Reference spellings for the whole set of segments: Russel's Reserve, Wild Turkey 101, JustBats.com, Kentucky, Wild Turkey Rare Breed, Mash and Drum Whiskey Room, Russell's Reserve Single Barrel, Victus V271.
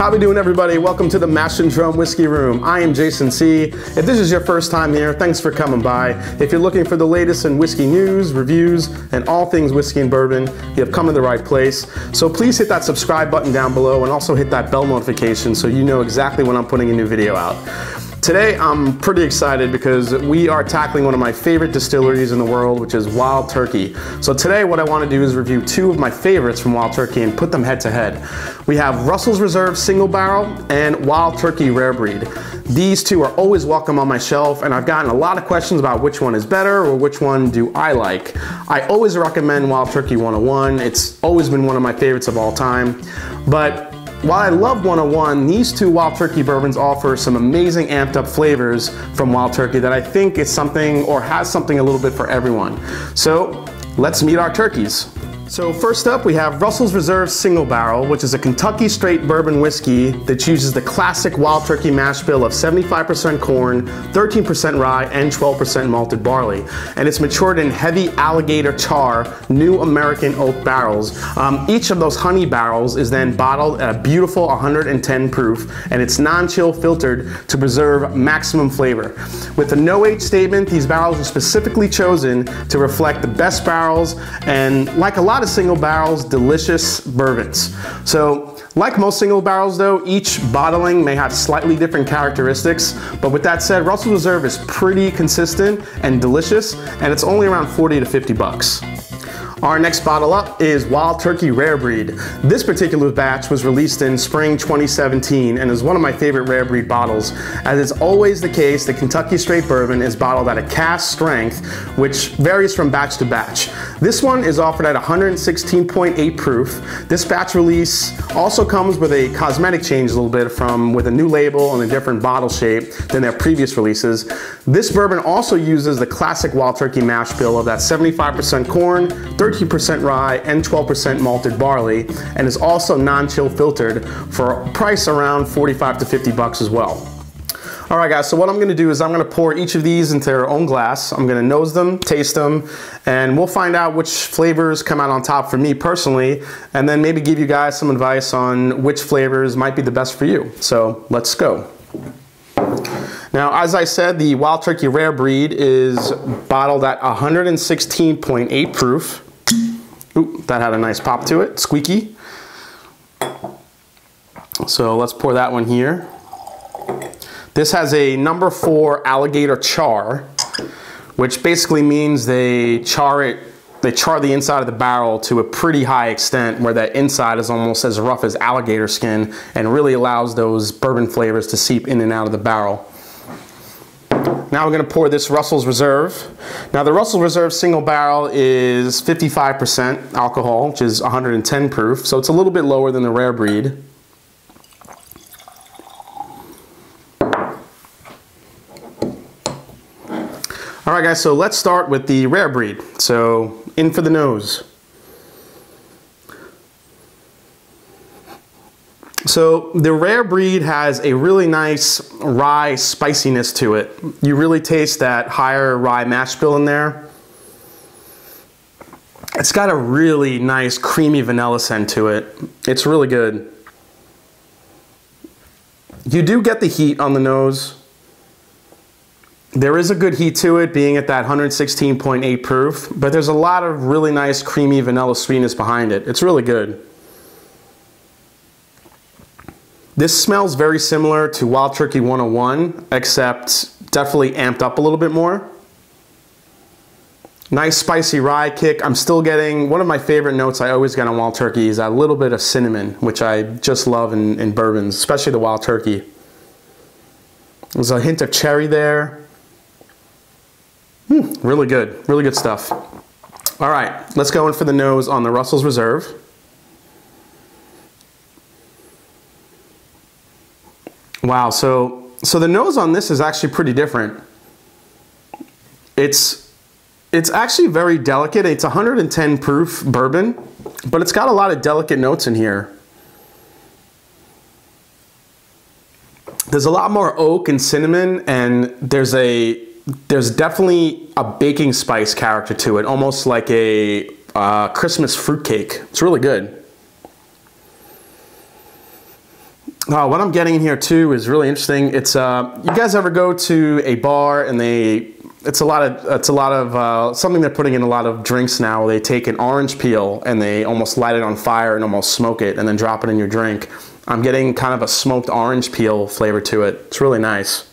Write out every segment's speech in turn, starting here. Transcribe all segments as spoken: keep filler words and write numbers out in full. How we doing, everybody? Welcome to the Mash and Drum Whiskey Room. I am Jason C. If this is your first time here, thanks for coming by. If you're looking for the latest in whiskey news, reviews, and all things whiskey and bourbon, you have come to the right place. So please hit that subscribe button down below and also hit that bell notification so you know exactly when I'm putting a new video out. Today I'm pretty excited because we are tackling one of my favorite distilleries in the world, which is Wild Turkey. So today what I want to do is review two of my favorites from Wild Turkey and put them head to head. We have Russell's Reserve Single Barrel and Wild Turkey Rare Breed. These two are always welcome on my shelf, and I've gotten a lot of questions about which one is better or which one do I like. I always recommend Wild Turkey one oh one. It's always been one of my favorites of all time. But while I love one oh one, these two Wild Turkey bourbons offer some amazing amped up flavors from Wild Turkey that I think is something, or has something a little bit for everyone. So let's meet our turkeys. So first up we have Russell's Reserve Single Barrel, which is a Kentucky straight bourbon whiskey that uses the classic Wild Turkey mash bill of seventy-five percent corn, thirteen percent rye, and twelve percent malted barley. And it's matured in heavy alligator char, new American oak barrels. Um, each of those honey barrels is then bottled at a beautiful one hundred ten proof, and it's non-chill filtered to preserve maximum flavor. With the no age statement, these barrels are specifically chosen to reflect the best barrels and, like a lot of single barrels, delicious bourbons. So like most single barrels though, each bottling may have slightly different characteristics, but with that said, Russell's Reserve is pretty consistent and delicious, and it's only around forty to fifty bucks. Our next bottle up is Wild Turkey Rare Breed. This particular batch was released in spring twenty seventeen and is one of my favorite rare breed bottles. As is always the case, the Kentucky straight bourbon is bottled at a cask strength, which varies from batch to batch. This one is offered at one hundred sixteen point eight proof. This batch release also comes with a cosmetic change a little bit, from with a new label and a different bottle shape than their previous releases. This bourbon also uses the classic Wild Turkey mash bill of that seventy-five percent corn, thirteen percent rye, and twelve percent malted barley, and is also non-chill filtered for a price around forty-five to fifty bucks as well. All right guys, so what I'm going to do is I'm going to pour each of these into their own glass. I'm going to nose them, taste them, and we'll find out which flavors come out on top for me personally, and then maybe give you guys some advice on which flavors might be the best for you. So let's go. Now, as I said, the Wild Turkey Rare Breed is bottled at one hundred sixteen point eight proof. Ooh, that had a nice pop to it, squeaky. So let's pour that one here. This has a number four alligator char, which basically means they char it, they char the inside of the barrel to a pretty high extent, where that inside is almost as rough as alligator skin, and really allows those bourbon flavors to seep in and out of the barrel. Now we're going to pour this Russell's Reserve. Now the Russell's Reserve Single Barrel is fifty-five percent alcohol, which is one hundred ten proof, so it's a little bit lower than the Rare Breed. Alright guys, so let's start with the Rare Breed. So in for the nose. So the Rare Breed has a really nice rye spiciness to it. You really taste that higher rye mash bill in there. It's got a really nice creamy vanilla scent to it. It's really good. You do get the heat on the nose. There is a good heat to it, being at that one hundred sixteen point eight proof, but there's a lot of really nice creamy vanilla sweetness behind it. It's really good. This smells very similar to Wild Turkey one oh one, except definitely amped up a little bit more. Nice spicy rye kick. I'm still getting, one of my favorite notes I always get on Wild Turkey is a little bit of cinnamon, which I just love in, in bourbons, especially the Wild Turkey. There's a hint of cherry there. Hmm, really good, really good stuff. All right, let's go in for the nose on the Russell's Reserve. Wow, so, so the nose on this is actually pretty different. It's, it's actually very delicate. It's one hundred ten proof bourbon, but it's got a lot of delicate notes in here. There's a lot more oak and cinnamon, and there's a, there's definitely a baking spice character to it, almost like a uh, Christmas fruitcake. It's really good. Uh, what I'm getting in here too is really interesting. It's uh, you guys ever go to a bar and they it's a lot of it's a lot of uh, something they're putting in a lot of drinks now. They take an orange peel and they almost light it on fire and almost smoke it and then drop it in your drink. I'm getting kind of a smoked orange peel flavor to it. It's really nice.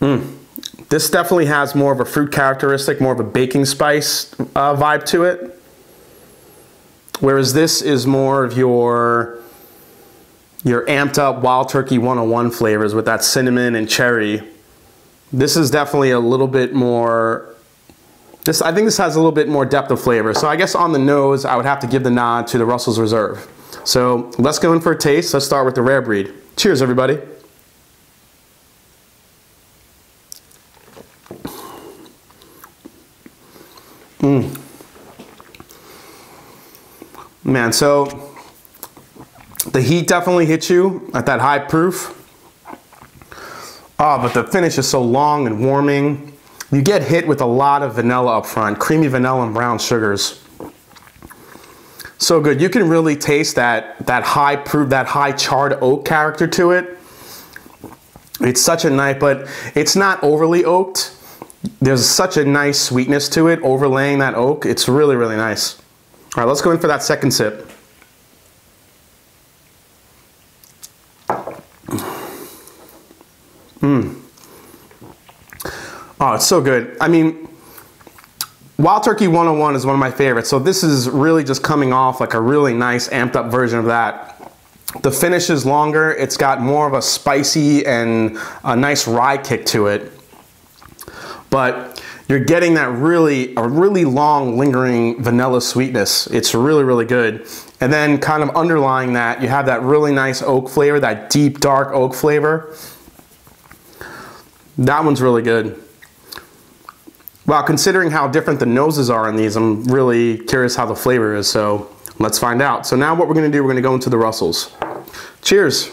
Mm. This definitely has more of a fruit characteristic, more of a baking spice uh, vibe to it. Whereas this is more of your, your amped up Wild Turkey one oh one flavors with that cinnamon and cherry. This is definitely a little bit more, this, I think this has a little bit more depth of flavor. So I guess on the nose, I would have to give the nod to the Russell's Reserve. So let's go in for a taste. Let's start with the Rare Breed. Cheers, everybody. Mmm. Man, so the heat definitely hits you at that high proof. Oh, but the finish is so long and warming. You get hit with a lot of vanilla up front, creamy vanilla and brown sugars. So good. You can really taste that, that high proof, that high charred oak character to it. It's such a nice, but it's not overly oaked. There's such a nice sweetness to it, overlaying that oak. It's really, really nice. All right, let's go in for that second sip. Mmm. Oh, it's so good. I mean, Wild Turkey one oh one is one of my favorites. So this is really just coming off like a really nice amped up version of that. The finish is longer. It's got more of a spicy and a nice rye kick to it. But you're getting that really, a really long lingering vanilla sweetness. It's really, really good. And then kind of underlying that, you have that really nice oak flavor, that deep, dark oak flavor. That one's really good. Wow, considering how different the noses are in these, I'm really curious how the flavor is, so let's find out. So now what we're gonna do, we're gonna go into the Russell's. Cheers.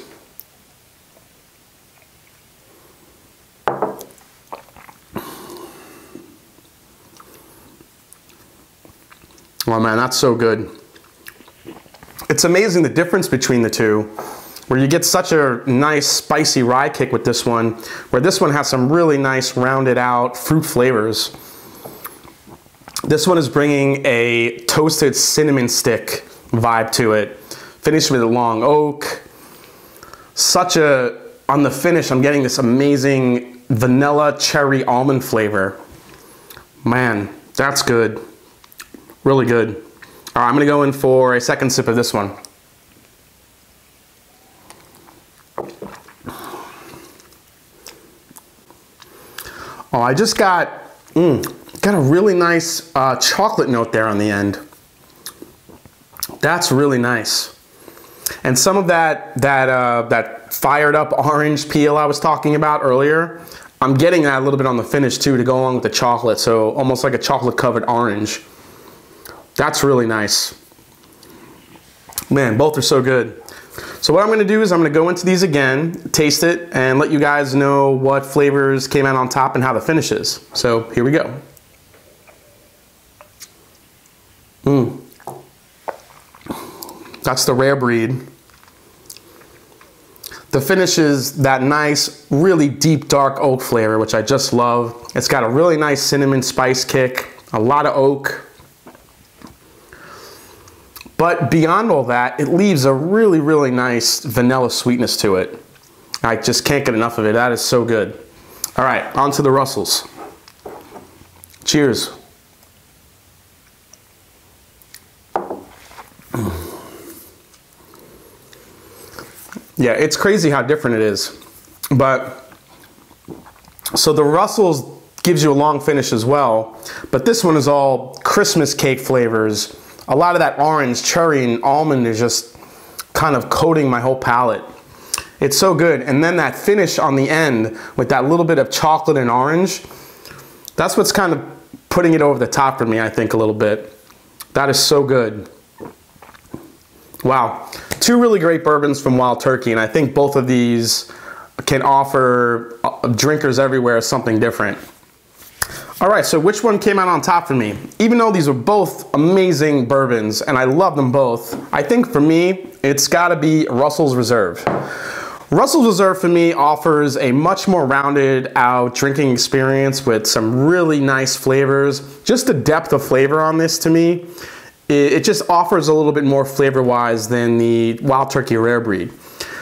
Oh man, that's so good. It's amazing the difference between the two, where you get such a nice spicy rye kick with this one, where this one has some really nice rounded out fruit flavors. This one is bringing a toasted cinnamon stick vibe to it, finished with a long oak. Such a, on the finish, I'm getting this amazing vanilla cherry almond flavor. Man, that's good. Really good. All right, I'm gonna go in for a second sip of this one. Oh, I just got, mm, got a really nice uh, chocolate note there on the end. That's really nice. And some of that, that, uh, that fired up orange peel I was talking about earlier, I'm getting that a little bit on the finish too to go along with the chocolate. So almost like a chocolate covered orange. That's really nice. Man, both are so good. So what I'm gonna do is I'm gonna go into these again, taste it, and let you guys know what flavors came out on top and how the finish is. So here we go. Mm. That's the Rare Breed. The finish is that nice, really deep, dark oak flavor, which I just love. It's got a really nice cinnamon spice kick, a lot of oak. But beyond all that, it leaves a really, really nice vanilla sweetness to it. I just can't get enough of it. That is so good. All right, on to the Russell's. Cheers. Yeah, it's crazy how different it is. But, so the Russell's gives you a long finish as well, but this one is all Christmas cake flavors. A lot of that orange, cherry, and almond is just kind of coating my whole palate. It's so good. And then that finish on the end with that little bit of chocolate and orange, that's what's kind of putting it over the top for me, I think, a little bit. That is so good. Wow. Two really great bourbons from Wild Turkey, and I think both of these can offer drinkers everywhere something different. All right, so which one came out on top for me? Even though these are both amazing bourbons and I love them both, I think for me, it's gotta be Russell's Reserve. Russell's Reserve for me offers a much more rounded out drinking experience with some really nice flavors. Just the depth of flavor on this to me, it just offers a little bit more flavor-wise than the Wild Turkey Rare Breed.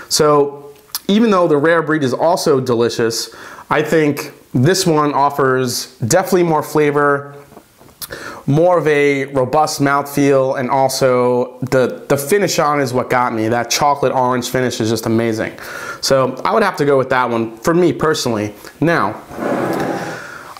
So even though the Rare Breed is also delicious, I think this one offers definitely more flavor, more of a robust mouthfeel, and also the, the finish on is what got me. That chocolate orange finish is just amazing. So I would have to go with that one for me personally. Now,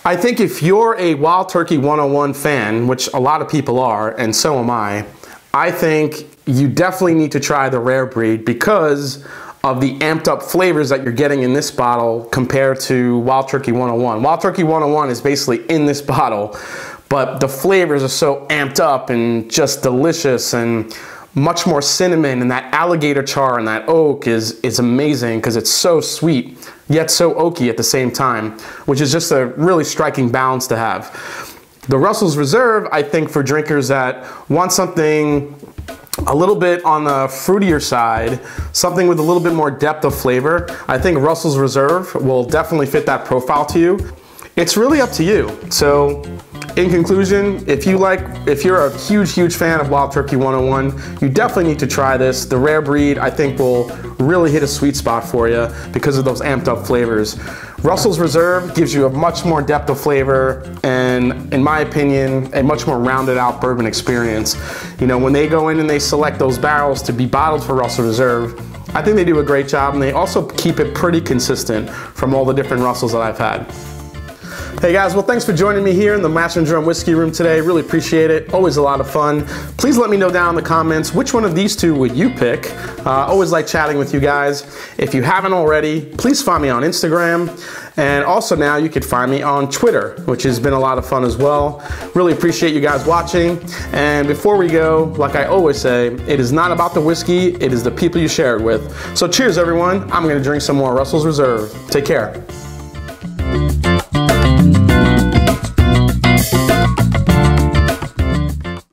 I think if you're a Wild Turkey one oh one fan, which a lot of people are, and so am I, I think you definitely need to try the Rare Breed because of the amped up flavors that you're getting in this bottle compared to Wild Turkey one oh one. Wild Turkey one oh one is basically in this bottle, but the flavors are so amped up and just delicious, and much more cinnamon, and that alligator char and that oak is, is amazing because it's so sweet, yet so oaky at the same time, which is just a really striking balance to have. The Russell's Reserve, I think for drinkers that want something a little bit on the fruitier side, something with a little bit more depth of flavor, I think Russell's Reserve will definitely fit that profile to you. It's really up to you. So in conclusion, if you like, if you're a huge, huge fan of Wild Turkey one oh one, you definitely need to try this. The Rare Breed, I think, will really hit a sweet spot for you because of those amped up flavors. Russell's Reserve gives you a much more depth of flavor and, in my opinion, a much more rounded out bourbon experience. You know, when they go in and they select those barrels to be bottled for Russell's Reserve, I think they do a great job, and they also keep it pretty consistent from all the different Russells that I've had. Hey guys, well thanks for joining me here in the Mash and Drum Whiskey Room today. Really appreciate it. Always a lot of fun. Please let me know down in the comments which one of these two would you pick. Uh, always like chatting with you guys. If you haven't already, please find me on Instagram. And also now you can find me on Twitter, which has been a lot of fun as well. Really appreciate you guys watching. And before we go, like I always say, it is not about the whiskey, it is the people you share it with. So cheers everyone. I'm gonna drink some more Russell's Reserve. Take care.